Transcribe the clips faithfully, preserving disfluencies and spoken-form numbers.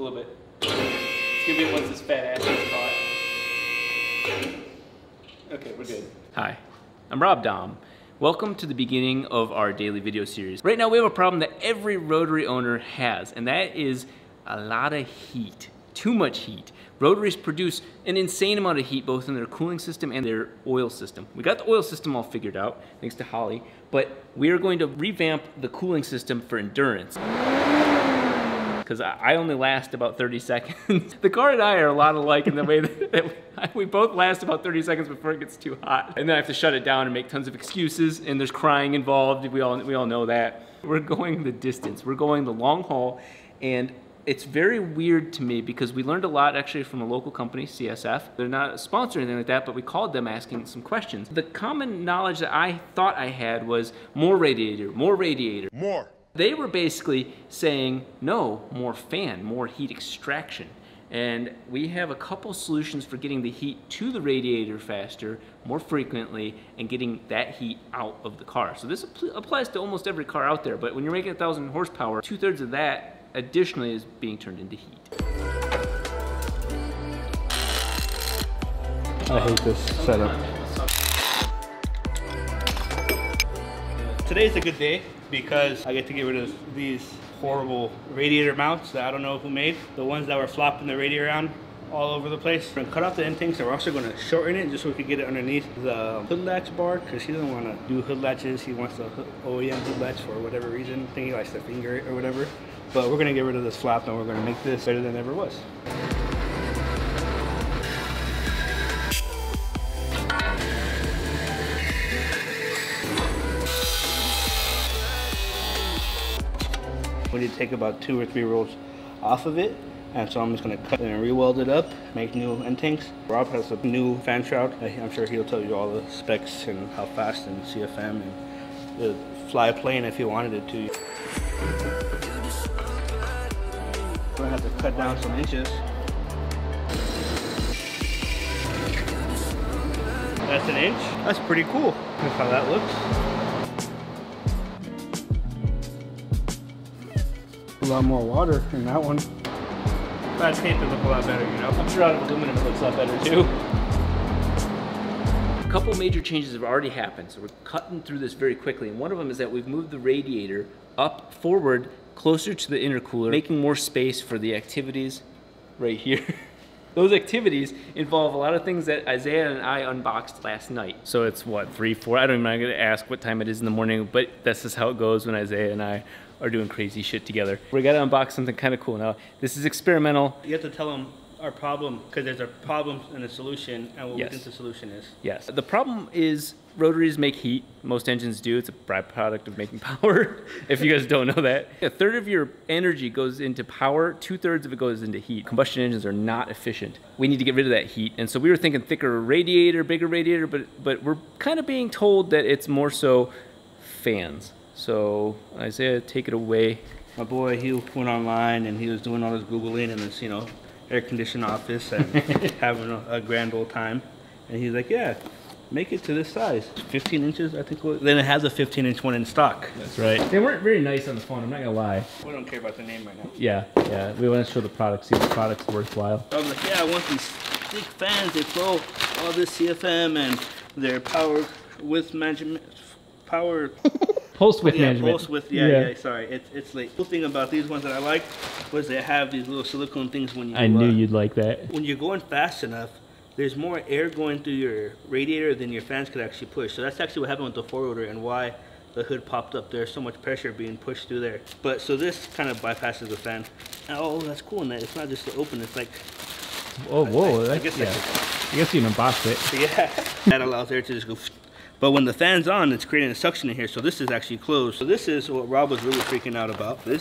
a little bit. It's gonna be it once this fat ass gets hot. Okay, we're good. Hi, I'm Rob Dahm. Welcome to the beginning of our daily video series. Right now we have a problem that every rotary owner has, and that is a lot of heat. Too much heat. Rotaries produce an insane amount of heat both in their cooling system and their oil system. We got the oil system all figured out, thanks to Holly, but we are going to revamp the cooling system for endurance. Because I only last about thirty seconds. The car and I are a lot alike in the way that we both last about thirty seconds before it gets too hot. And then I have to shut it down and make tons of excuses, and there's crying involved, we all, we all know that. We're going the distance, we're going the long haul, and it's very weird to me because we learned a lot actually from a local company, C S F. They're not sponsored or anything like that, but we called them asking some questions. The common knowledge that I thought I had was more radiator, more radiator. More. They were basically saying, no, more fan, more heat extraction. And we have a couple solutions for getting the heat to the radiator faster, more frequently, and getting that heat out of the car. So this applies to almost every car out there, but when you're making one thousand horsepower, two thirds of that additionally is being turned into heat. I hate this setup. Today's a good day because I get to get rid of these horrible radiator mounts that I don't know who made. The ones that were flopping the radiator around all over the place. We're gonna cut off the end things, and we're also gonna shorten it just so we can get it underneath the hood latch bar because he doesn't want to do hood latches. He wants the O E M hood latch for whatever reason. I think he likes to finger it or whatever. But we're gonna get rid of this flap and we're gonna make this better than it ever was. We need to take about two or three rolls off of it. And so I'm just gonna cut and re-weld it up, make new end tanks. Rob has a new fan shroud. I'm sure he'll tell you all the specs and how fast and C F M and the fly plane if he wanted it to. We're gonna have to cut down some inches. That's an inch. That's pretty cool. That's how that looks. A lot more water in that one. That tape would look a lot better, you know. I'm sure out of aluminum it looks a lot better too. A couple major changes have already happened, so we're cutting through this very quickly. And one of them is that we've moved the radiator up forward closer to the intercooler, making more space for the activities right here. Those activities involve a lot of things that Isaiah and I unboxed last night. So it's what, three, four? I don't even know, I'm gonna ask what time it is in the morning, but this is how it goes when Isaiah and I are doing crazy shit together. We gotta unbox something kind of cool. Now, this is experimental. You have to tell them our problem, because there's a problem and a solution, and what yes. we think the solution is. Yes, the problem is rotaries make heat. Most engines do. It's a byproduct of making power, if you guys don't know that. A third of your energy goes into power, two thirds of it goes into heat. Combustion engines are not efficient. We need to get rid of that heat. And so we were thinking thicker radiator, bigger radiator, but, but we're kind of being told that it's more so fans. So Isaiah, take it away. My boy, he went online and he was doing all this Googling in this, you know, air conditioned office and having a, a grand old time. And he's like, yeah. Make it to this size, fifteen inches, I think. Then it has a fifteen inch one in stock. That's right. They weren't very nice on the phone, I'm not gonna lie. We don't care about the name right now. Yeah, yeah, we want to show the product, see if the product's worthwhile. I was like, yeah, I want these thick fans, they throw all this C F M and their power width management, power. Pulse width yeah, management. Pulse width, yeah, yeah, yeah, sorry, it's, it's late. The cool thing about these ones that I like was they have these little silicone things when you- I knew uh, you'd like that. When you're going fast enough, there's more air going through your radiator than your fans could actually push. So that's actually what happened with the four rotor and why the hood popped up. There's so much pressure being pushed through there. But so this kind of bypasses the fan. Oh, that's cool. And that it's not just open, it's like, oh, whoa. I, I, that's, I guess yeah. I guess you unboxed it. Yeah. That allows air to just go. But when the fan's on, it's creating a suction in here. So this is actually closed. So this is what Rob was really freaking out about. This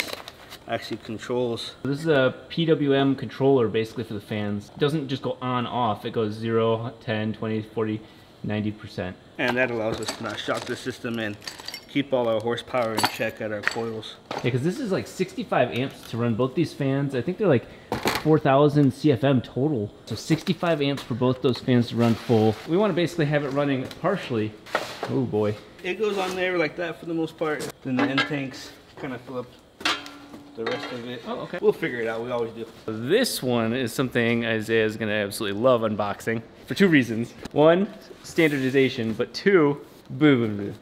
actually controls. This is a P W M controller basically for the fans. It doesn't just go on, off, it goes zero, ten, twenty, forty, ninety percent. And that allows us to not shock the system and keep all our horsepower in check at our coils. Yeah, because this is like sixty-five amps to run both these fans. I think they're like four thousand C F M total. So sixty-five amps for both those fans to run full. We want to basically have it running partially. Oh boy. It goes on there like that for the most part. Then the end tanks kind of fill up the rest of it. Oh, okay. We'll figure it out, we always do. This one is something Isaiah is gonna absolutely love unboxing for two reasons. One, standardization, but two, boo-boo-boo.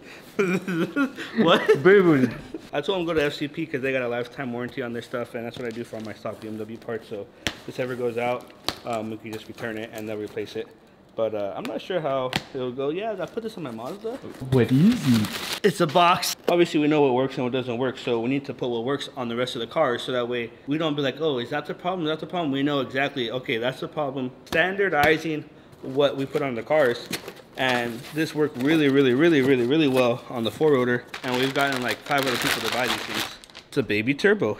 What? Boo-boo. I told them to go to F C P because they got a lifetime warranty on their stuff, and that's what I do for all my stock B M W parts. So if this ever goes out, um, we can just return it and they'll replace it. But uh, I'm not sure how it'll go. Yeah, I put this on my Mazda. What is it? It's a box. Obviously, we know what works and what doesn't work, so we need to put what works on the rest of the car, so that way we don't be like, oh, is that the problem? Is that the problem? We know exactly, okay, that's the problem. Standardizing what we put on the cars. And this worked really, really, really, really, really well on the four-rotor. And we've gotten like five other people to buy these things. It's a baby turbo.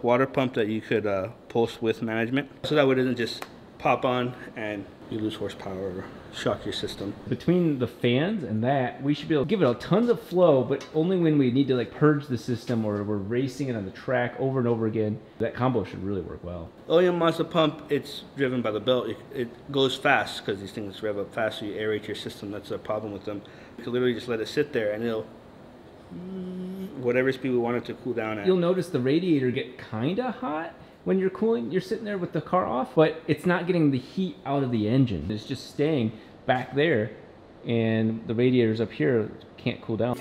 Water pump that you could uh, pulse with management. So that way it doesn't just pop on and you lose horsepower or shock your system. Between the fans and that, we should be able to give it a tons of flow, but only when we need to like purge the system or we're racing it on the track over and over again. That combo should really work well. O E M Mazda pump, it's driven by the belt. It, it goes fast because these things rev up fast, so you aerate your system. That's the problem with them. You can literally just let it sit there and it'll, whatever speed we want it to cool down at. You'll notice the radiator get kinda hot when you're cooling. You're sitting there with the car off, but it's not getting the heat out of the engine. It's just staying back there, and the radiators up here can't cool down.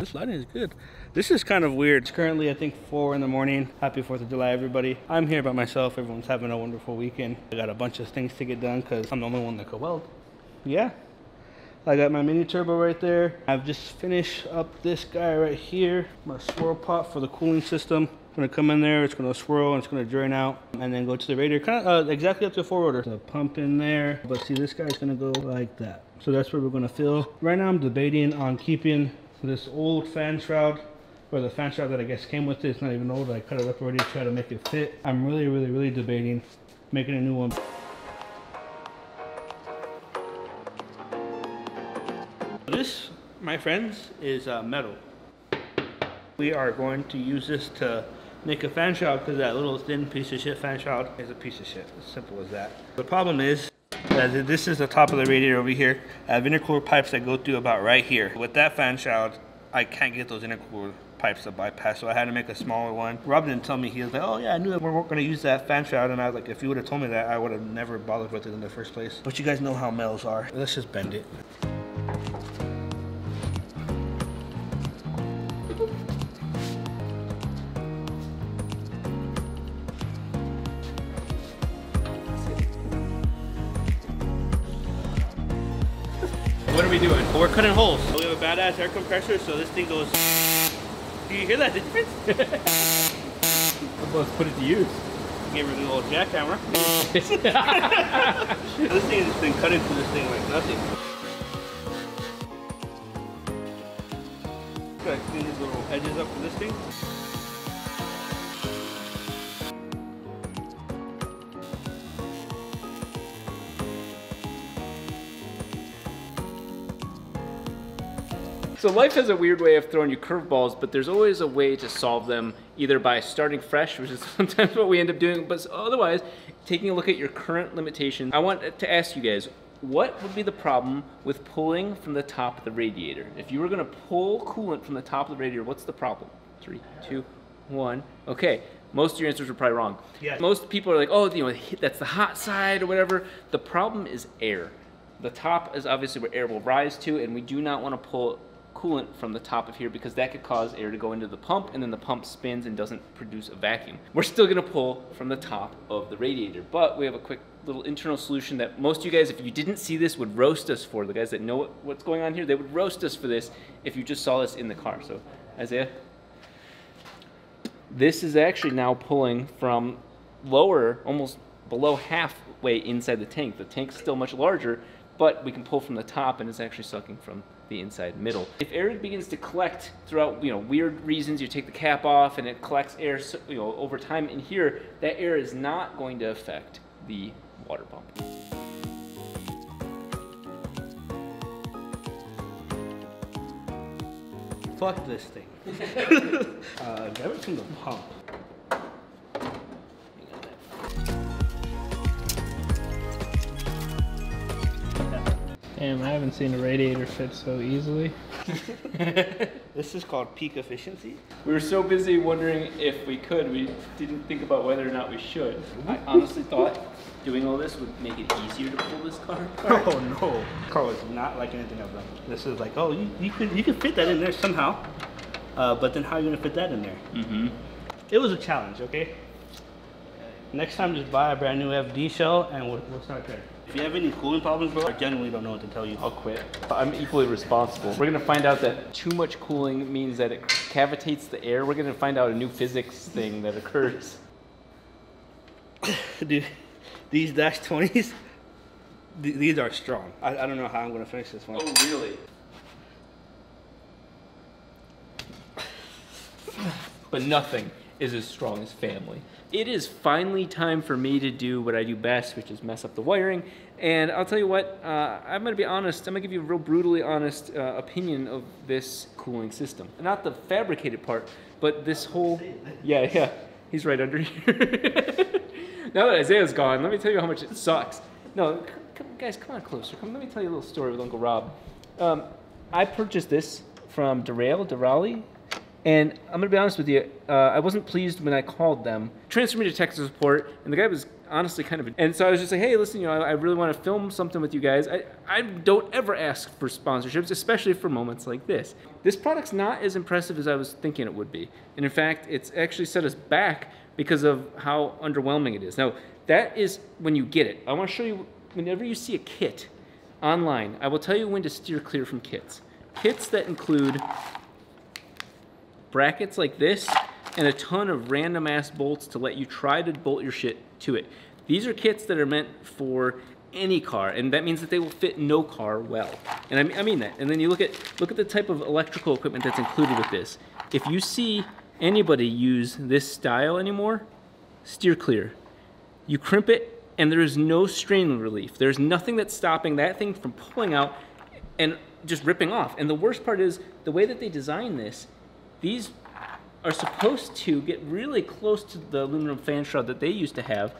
This lighting is good. This is kind of weird. It's currently, I think, four in the morning. Happy fourth of July, everybody. I'm here by myself. Everyone's having a wonderful weekend. I got a bunch of things to get done because I'm the only one that could weld. Yeah. I got my mini turbo right there. I've just finished up this guy right here. My swirl pot for the cooling system. It's going to come in there. It's going to swirl and it's going to drain out and then go to the radiator. Kind of uh, exactly up to the four-rotor. The pump in there. But see, this guy's going to go like that. So that's where we're going to fill. Right now, I'm debating on keeping this old fan shroud, or the fan shroud that I guess came with it. It's not even old, I cut it up already to try to make it fit. I'm really, really, really debating making a new one. This, my friends, is uh, metal. We are going to use this to make a fan shroud because that little thin piece of shit fan shroud is a piece of shit, as simple as that. The problem is, that this is the top of the radiator over here. I have intercooler pipes that go through about right here. With that fan shroud, I can't get those intercooler pipes to bypass, so I had to make a smaller one. Rob didn't tell me. He was like, oh yeah, I knew that we weren't going to use that fan shroud, and I was like, if you would have told me that, I would have never bothered with it in the first place. But you guys know how metals are. Let's just bend it. What are we doing? Well, we're cutting holes. We have a badass air compressor, so this thing goes. Do you hear that difference? Well, let's put it to use. Give her the little jackhammer. This thing has been cutting through this thing like nothing. Gotta clean these little edges up for this thing. So life has a weird way of throwing you curveballs, but there's always a way to solve them, either by starting fresh, which is sometimes what we end up doing, but otherwise, taking a look at your current limitations. I want to ask you guys, what would be the problem with pulling from the top of the radiator? If you were gonna pull coolant from the top of the radiator, what's the problem? Three, two, one, okay. Most of your answers were probably wrong. Yes. Most people are like, oh, you know, that's the hot side or whatever. The problem is air. The top is obviously where air will rise to, and we do not wanna pull coolant from the top of here because that could cause air to go into the pump, and then the pump spins and doesn't produce a vacuum. We're still gonna pull from the top of the radiator, but we have a quick little internal solution that most of you guys, if you didn't see this, would roast us for. The guys that know what, what's going on here, they would roast us for this if you just saw this in the car. So, Isaiah, this is actually now pulling from lower, almost below halfway inside the tank. The tank's still much larger, but we can pull from the top, and it's actually sucking from the inside middle. If air begins to collect throughout, you know, weird reasons, you take the cap off and it collects air, you know, over time in here, that air is not going to affect the water pump. Fuck this thing. uh, grab it from the pump. Damn, I haven't seen a radiator fit so easily. This is called peak efficiency. We were so busy wondering if we could, we didn't think about whether or not we should. I honestly thought doing all this would make it easier to pull this car apart. Oh no. Car was not like anything I've done. This is like, oh, you, you could you could fit that in there somehow. Uh, but then how are you gonna fit that in there? Mm-hmm. It was a challenge, okay? Next time, just buy a brand new F D shell and we'll, we'll start there. If you have any cooling problems, bro, I genuinely don't know what to tell you. I'll quit. I'm equally responsible. We're gonna find out that too much cooling means that it cavitates the air. We're gonna find out a new physics thing that occurs. Dude, these dash twenties, th these are strong. I, I don't know how I'm gonna finish this one. Oh, really? But nothing is as strong as family. It is finally time for me to do what I do best, which is mess up the wiring. And I'll tell you what, uh, I'm gonna be honest, I'm gonna give you a real brutally honest uh, opinion of this cooling system. Not the fabricated part, but this whole, yeah, yeah, he's right under here. Now that Isaiah's gone, let me tell you how much it sucks. No, guys, come on closer. Come, let me tell you a little story with Uncle Rob. Um, I purchased this from Derale, Derale. And I'm gonna be honest with you, uh, I wasn't pleased when I called them. Transferred me to tech support, and the guy was honestly kind of a, and so I was just like, hey, listen, you know, I, I really wanna film something with you guys. I, I don't ever ask for sponsorships, especially for moments like this. This product's not as impressive as I was thinking it would be. And in fact, it's actually set us back because of how underwhelming it is. Now, that is when you get it. I wanna show you, whenever you see a kit online, I will tell you when to steer clear from kits. Kits that include brackets like this and a ton of random ass bolts to let you try to bolt your shit to it. These are kits that are meant for any car, and that means that they will fit no car well. And I mean that. And then you look at look at the type of electrical equipment that's included with this. If you see anybody use this style anymore, steer clear. You crimp it and there is no strain relief. There's nothing that's stopping that thing from pulling out and just ripping off. And the worst part is the way that they design this, these are supposed to get really close to the aluminum fan shroud that they used to have.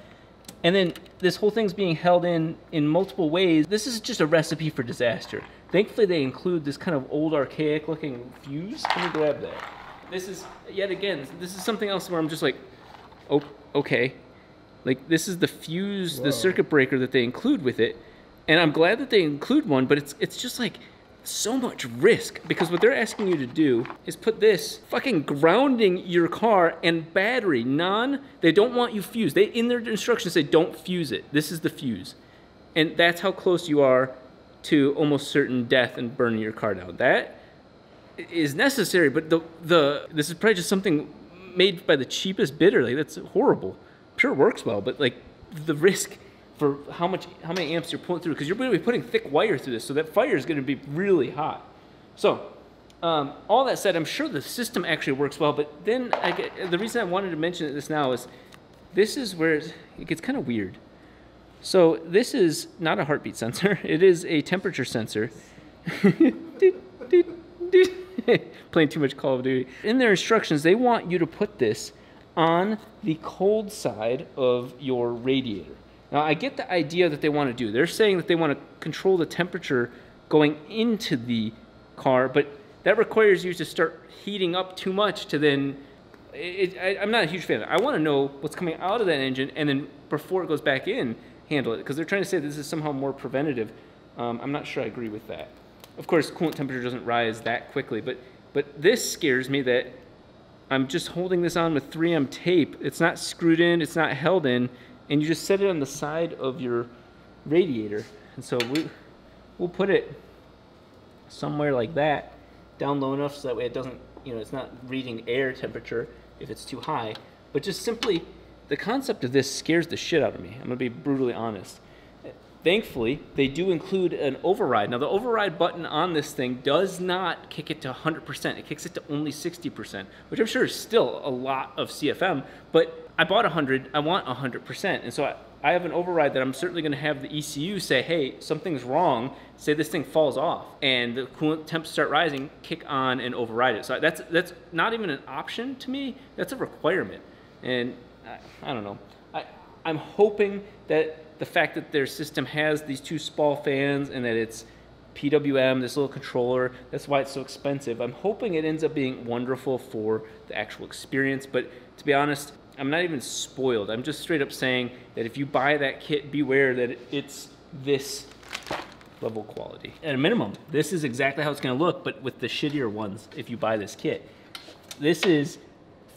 And then this whole thing's being held in in multiple ways. This is just a recipe for disaster. Thankfully, they include this kind of old archaic looking fuse. Let me grab that. This is, yet again, this is something else where I'm just like, oh, okay. Like this is the fuse, whoa, the circuit breaker that they include with it. And I'm glad that they include one, but it's it's just like, so much risk, because what they're asking you to do is put this fucking grounding your car and battery non they don't want you fused. They in their instructions say don't fuse it. This is the fuse, and that's how close you are to almost certain death and burning your car down. That is necessary, but the the this is probably just something made by the cheapest bidder. Like that's horrible. Sure works well, but like the risk for how much, how many amps you're pulling through, because you're going to be putting thick wire through this, so that fire is going to be really hot. So, um, all that said, I'm sure the system actually works well, but then I get, the reason I wanted to mention this now is this is where it gets kind of weird. So this is not a heartbeat sensor. It is a temperature sensor. Playing too much Call of Duty. In their instructions, they want you to put this on the cold side of your radiator. Now, I get the idea that they want to do. They're saying that they want to control the temperature going into the car, but that requires you to start heating up too much to then, it, I, I'm not a huge fan of it. I want to know what's coming out of that engine and then before it goes back in, handle it, because they're trying to say this is somehow more preventative. Um, I'm not sure I agree with that. Of course, coolant temperature doesn't rise that quickly, but, but this scares me that I'm just holding this on with three M tape. It's not screwed in, it's not held in, and you just set it on the side of your radiator. And so we, we'll put it somewhere like that, down low enough so that way it doesn't, you know, it's not reading air temperature if it's too high. But just simply, the concept of this scares the shit out of me. I'm gonna be brutally honest. Thankfully, they do include an override. Now the override button on this thing does not kick it to one hundred percent. It kicks it to only sixty percent, which I'm sure is still a lot of C F M, but I bought one hundred, I want one hundred percent. And so I, I have an override that I'm certainly gonna have the E C U say, hey, something's wrong, say this thing falls off, and the coolant temps start rising, kick on and override it. So that's, that's not even an option to me, that's a requirement. And I, I don't know, I, I'm hoping that the fact that their system has these two spall fans and that it's P W M, this little controller. That's why it's so expensive. I'm hoping it ends up being wonderful for the actual experience, but to be honest, I'm not even spoiled. I'm just straight up saying that if you buy that kit, beware that it's this level quality. At a minimum, this is exactly how it's gonna look, but with the shittier ones if you buy this kit. This is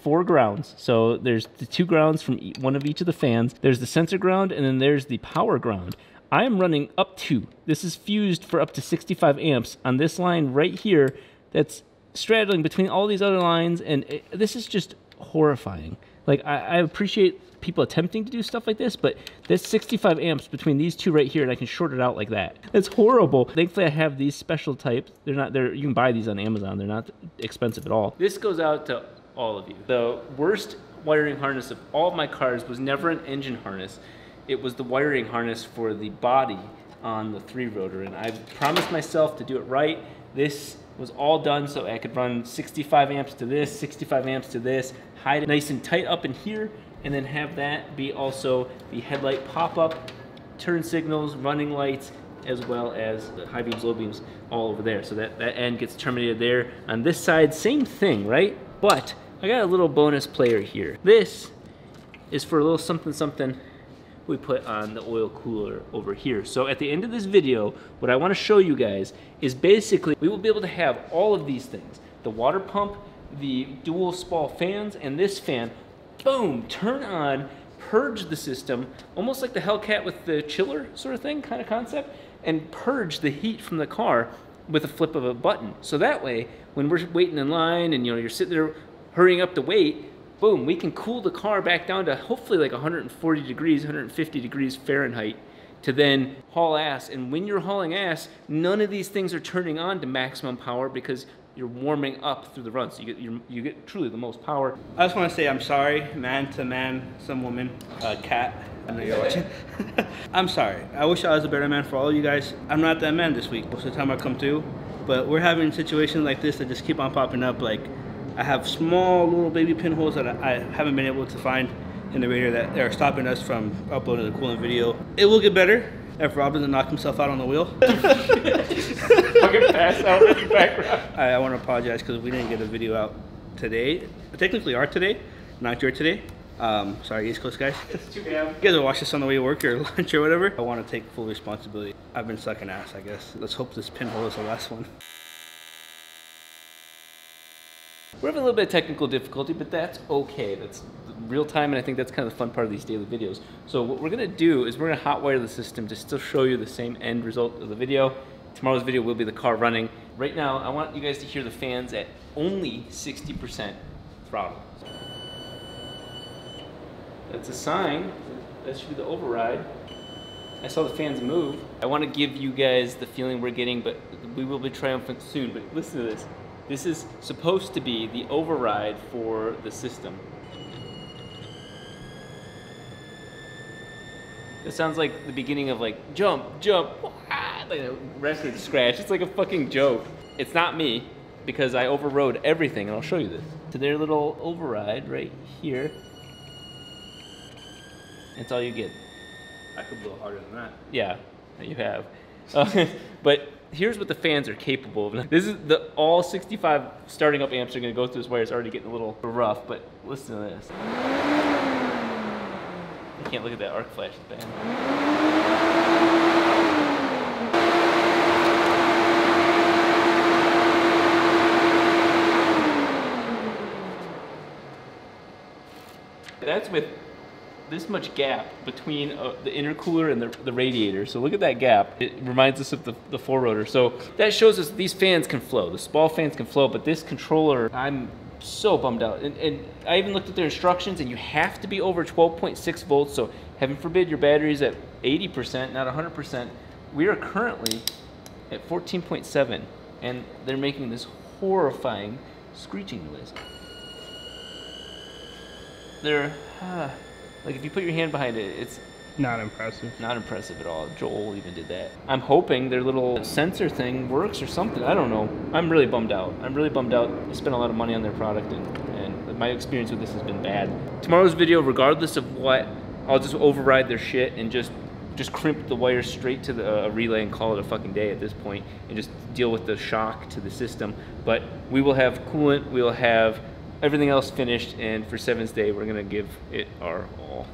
four grounds. So there's the two grounds from one of each of the fans. There's the sensor ground, and then there's the power ground. I am running up to, this is fused for up to sixty-five amps on this line right here that's straddling between all these other lines, and it, this is just horrifying. Like, I, I appreciate people attempting to do stuff like this, but that's sixty-five amps between these two right here, and I can short it out like that. That's horrible. Thankfully, I have these special types. They're not there. You can buy these on Amazon. They're not expensive at all. This goes out to all of you. The worst wiring harness of all of my cars was never an engine harness. It was the wiring harness for the body on the three rotor, and I promised myself to do it right. This was all done so I could run sixty-five amps to this, sixty-five amps to this, hide it nice and tight up in here, and then have that be also the headlight pop-up, turn signals, running lights, as well as the high beams, low beams, all over there. So that, that end gets terminated there. On this side, same thing, right? But I got a little bonus player here. This is for a little something something we put on the oil cooler over here. So at the end of this video, what I want to show you guys is basically we will be able to have all of these things, the water pump, the dual spall fans, and this fan, boom, turn on, purge the system, almost like the Hellcat with the chiller sort of thing, kind of concept, and purge the heat from the car with a flip of a button. So that way, when we're waiting in line and you know, you're sitting there hurrying up to wait, boom, we can cool the car back down to hopefully like one hundred forty degrees, one hundred fifty degrees Fahrenheit to then haul ass. And when you're hauling ass, none of these things are turning on to maximum power because you're warming up through the run. So you get, you're, you get truly the most power. I just want to say I'm sorry, man to man, some woman, uh, cat. I know you're watching. I'm sorry. I wish I was a better man for all of you guys. I'm not that man this week. Most of the time I come through, but we're having situations like this that just keep on popping up. Like, I have small little baby pinholes that I haven't been able to find in the radar that are stopping us from uploading the cooling video. It will get better if Rob doesn't knock himself out on the wheel. Fucking pass out in the background. I, I want to apologize because we didn't get a video out today. Technically our today, not your today. Um, sorry, East Coast guys. It's two p m You guys will watch this on the way to work or lunch or whatever. I want to take full responsibility. I've been sucking ass, I guess. Let's hope this pinhole is the last one. We're having a little bit of technical difficulty, but that's okay. That's real time, and I think that's kind of the fun part of these daily videos. So what we're gonna do is we're gonna hotwire the system to still show you the same end result of the video. Tomorrow's video will be the car running. Right now, I want you guys to hear the fans at only sixty percent throttle. That's a sign. That should be the override. I saw the fans move. I want to give you guys the feeling we're getting, but we will be triumphant soon. But listen to this. This is supposed to be the override for the system. It sounds like the beginning of like, jump, jump, ah, like a record scratch. It's like a fucking joke. It's not me because I overrode everything, and I'll show you this. To their little override right here. That's all you get. I could blow harder than that. Yeah, you have. Uh, but here's what the fans are capable of. This is the all sixty-five starting up amps are gonna go through this wire. It's already getting a little rough, but listen to this. I can't look at that arc flash fan. That's with this much gap between uh, the intercooler and the, the radiator. So look at that gap. It reminds us of the, the four rotor. So that shows us these fans can flow. The spall fans can flow, but this controller, I'm so bummed out. And, and I even looked at their instructions, and you have to be over twelve point six volts. So heaven forbid your battery's at eighty percent, not one hundred percent. We are currently at fourteen point seven, and they're making this horrifying screeching noise. They're, uh, like if you put your hand behind it, it's not impressive. Not impressive at all. Joel even did that. I'm hoping their little sensor thing works or something. I don't know. I'm really bummed out. I'm really bummed out. I spent a lot of money on their product, and, and my experience with this has been bad. Tomorrow's video, regardless of what, I'll just override their shit and just just crimp the wire straight to the uh, relay and call it a fucking day at this point and just deal with the shock to the system. But we will have coolant, we'll have everything else finished, and for Seven's Day, we're gonna give it our all.